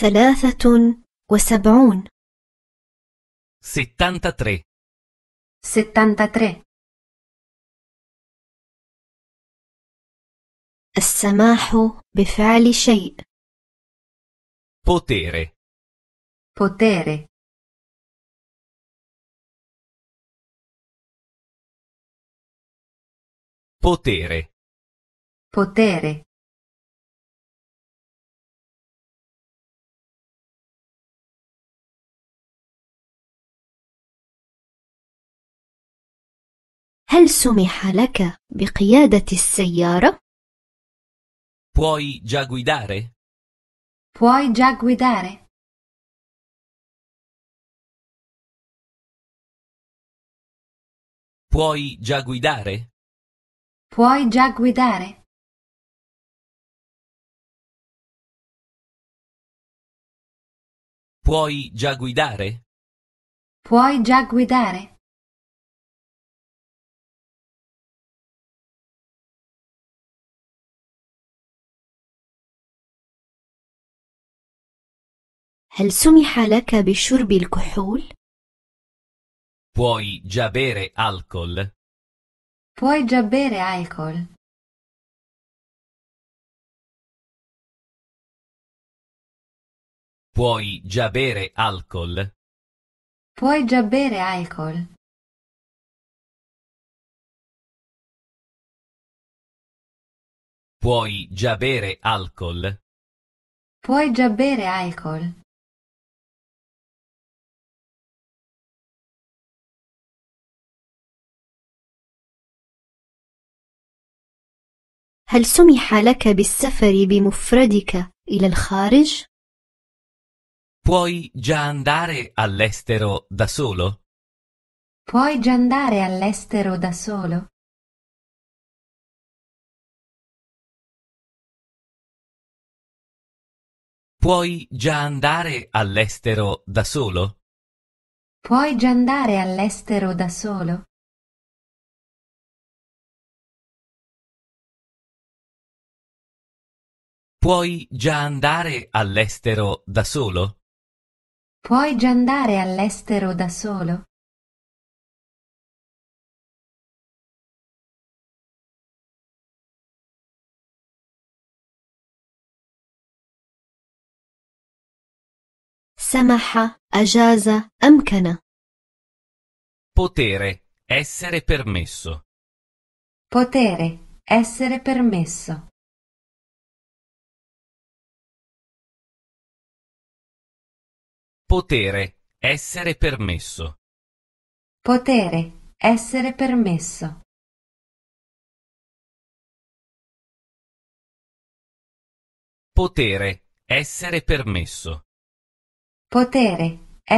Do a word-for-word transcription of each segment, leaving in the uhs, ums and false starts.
ثلاثة وسبعون. settantatré. settantatré. السماح بفعل شيء. Potere. Potere. Potere. Potere. هل سمح لك بقيادة السيارة؟ Puoi già guidare? Puoi già guidare. Puoi già guidare? Puoi già guidare. Puoi già guidare? Puoi già guidare. هل سمح لك بشرب الكحول؟ Puoi già bere alcol? Puoi già bere alcol. Puoi già bere alcol? Puoi già bere alcol. Puoi già bere alcol? Puoi già bere alcol. هل سمح لك بالسفر بمفردك إلى الخارج؟ Puoi già andare all'estero da solo? Puoi già andare all'estero da solo? Puoi già andare all'estero da solo? Puoi già andare all'estero da solo? Puoi già andare all'estero da solo? Puoi già andare all'estero da solo? سمح أجاز أمكن. Potere, essere permesso. Potere, essere permesso. Potere, essere permesso. Potere, essere permesso. Potere, essere permesso. Potere,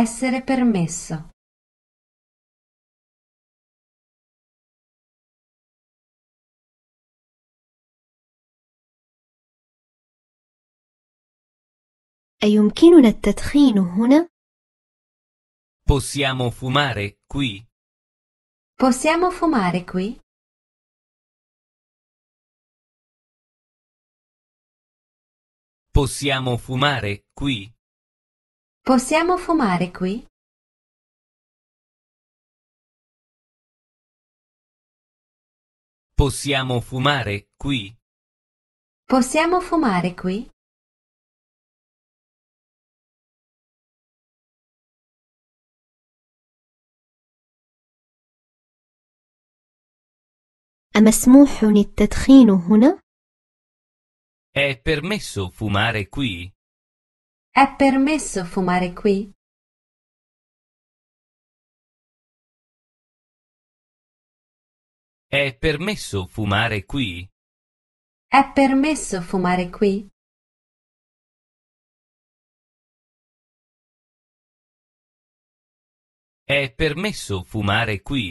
essere permesso. أيمكننا التدخين هنا؟ Possiamo fumare qui? Possiamo fumare qui? Possiamo fumare qui? Possiamo fumare qui? Possiamo fumare qui? Possiamo fumare qui? أمسموح التدخين هنا؟ È permesso fumare qui? È permesso fumare qui? È permesso fumare qui? È permesso fumare qui? È permesso fumare qui?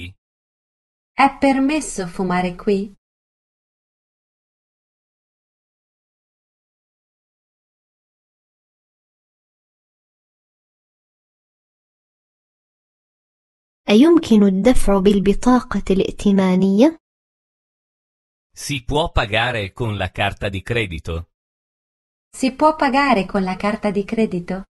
È permesso fumare qui? أيمكن الدفع بالبطاقة الائتمانية؟ Si può pagare con la carta di credito? Si può pagare con la carta di credito?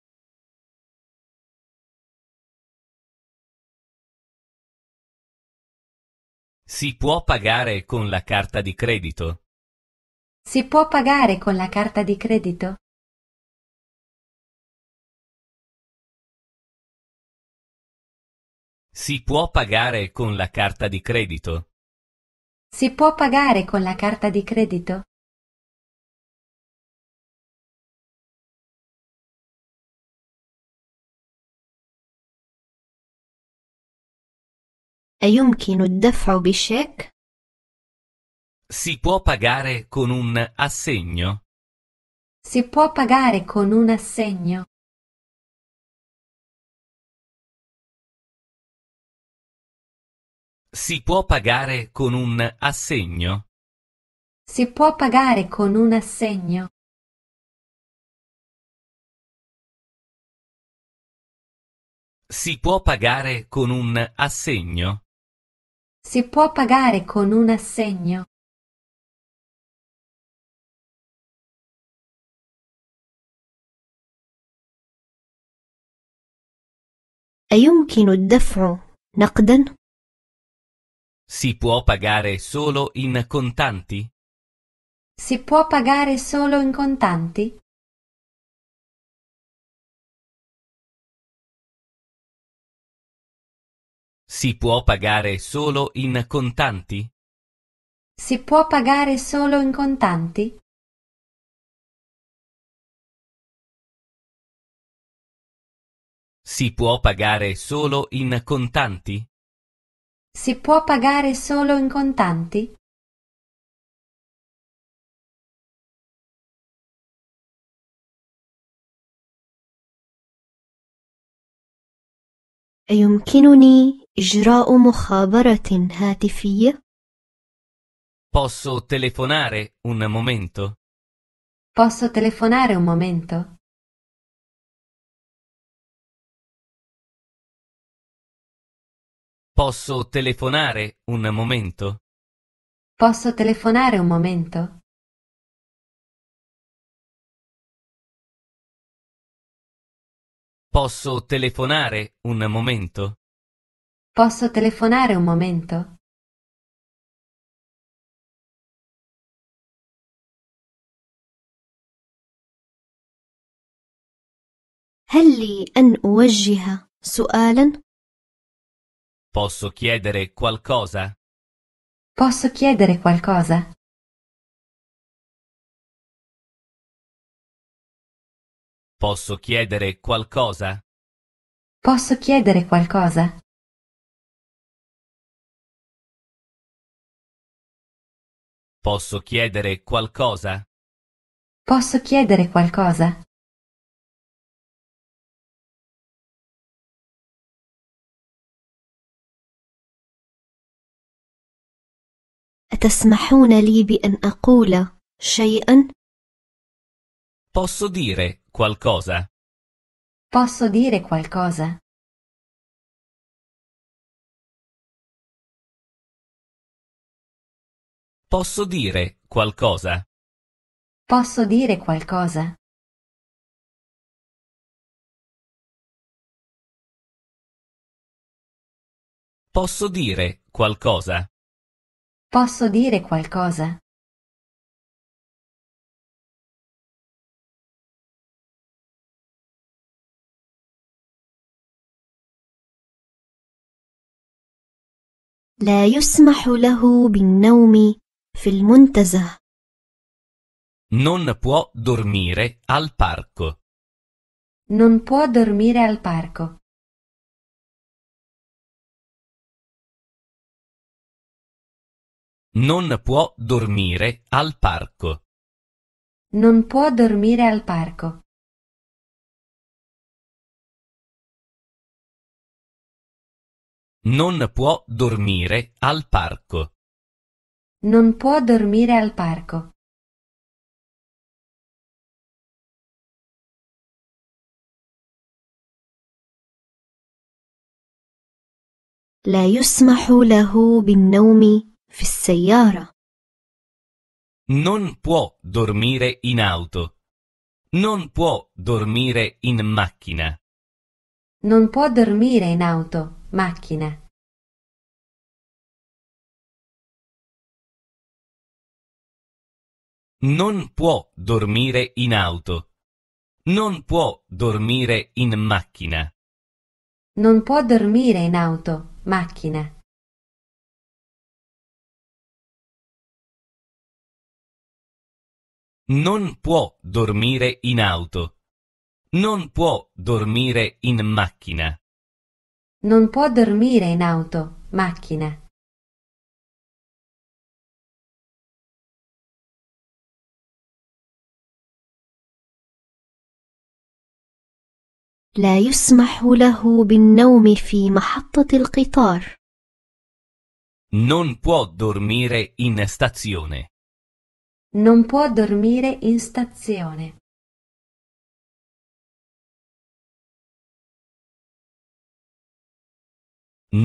Si può pagare con la carta di credito? Si può pagare con la carta di credito? Si può pagare con la carta di credito? Si può pagare con la carta di credito? أيمكن الدفع بالشيك؟ Si può pagare con un assegno? Si può pagare con un assegno? Si può pagare con un assegno? Si può pagare con un assegno? Si può pagare con un assegno? Si può pagare con un assegno? أيمكن الدفع نقدا؟ Si può pagare solo in contanti? Si può pagare solo in contanti? Si può pagare solo in contanti? Si può pagare solo in contanti? Si può pagare solo in contanti? Si può pagare solo in contanti? يمكنني إجراء مخابرة هاتفية؟ Posso telefonare un momento? Posso telefonare un momento? Posso telefonare un momento? Posso telefonare un momento? Posso telefonare un momento? Posso telefonare un momento? هل لي أن أوجه سؤالا؟ Posso chiedere qualcosa? Posso chiedere qualcosa? Posso chiedere qualcosa? Posso chiedere qualcosa? Posso chiedere qualcosa? Posso chiedere qualcosa? أتسمحون لي بأن أقول شيئا؟ Posso dire qualcosa? Posso dire qualcosa? Posso dire qualcosa? Posso dire qualcosa? Posso dire qualcosa? Posso dire qualcosa? لا يسمح له بالنوم في المنتزه. Non può dormire al parco. Non può dormire al parco. Non può dormire al parco. Non può dormire al parco. Non può dormire al parco. Non può dormire al parco. لا يسمح له بالنوم في السيارة. Non può dormire in auto. Non può dormire in macchina. Non può dormire in auto, macchina. Non può dormire in auto. Non può dormire in macchina. Non può dormire in auto, macchina. Non può dormire in auto. Non può dormire in macchina. Non può dormire in auto, macchina. لا يسمح له بالنوم في محطة القطار. Non può dormire in stazione. Non può dormire in stazione.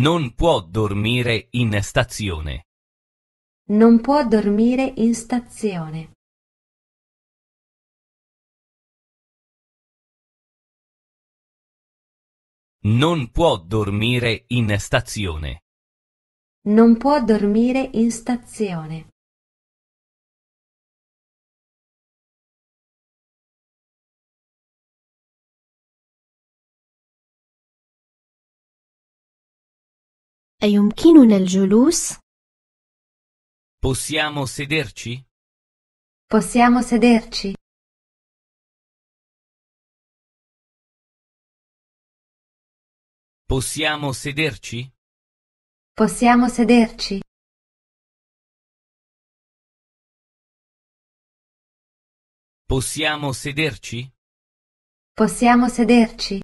Non può dormire in stazione. Non può dormire in stazione. Non può dormire in stazione. Non può dormire in stazione. أيمكننا الجلوس؟ Possiamo sederci? Possiamo sederci? Possiamo sederci? Possiamo sederci? Possiamo sederci? Possiamo sederci?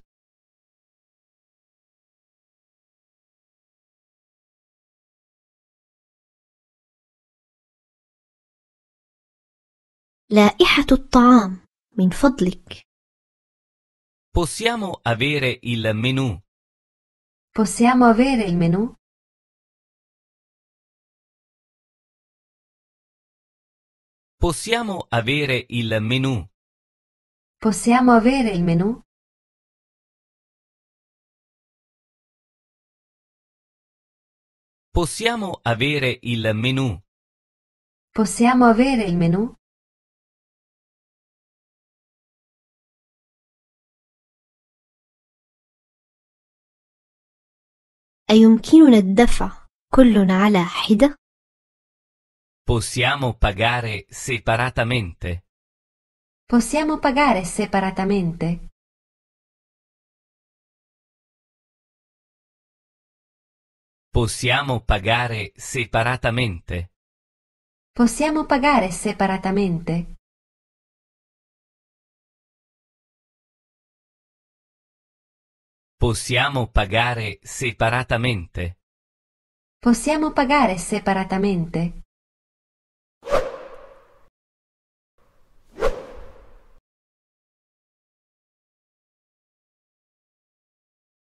لائحة الطعام من فضلك. Possiamo avere il menù? Possiamo avere il menù? Possiamo avere il menù? Possiamo avere il menù? Possiamo avere il menù? Possiamo avere il menù? أيمكننا الدفع كلنا على حدة؟ Possiamo pagare separatamente. Possiamo pagare separatamente. Possiamo pagare separatamente. Possiamo pagare separatamente. Possiamo pagare separatamente. Possiamo pagare separatamente.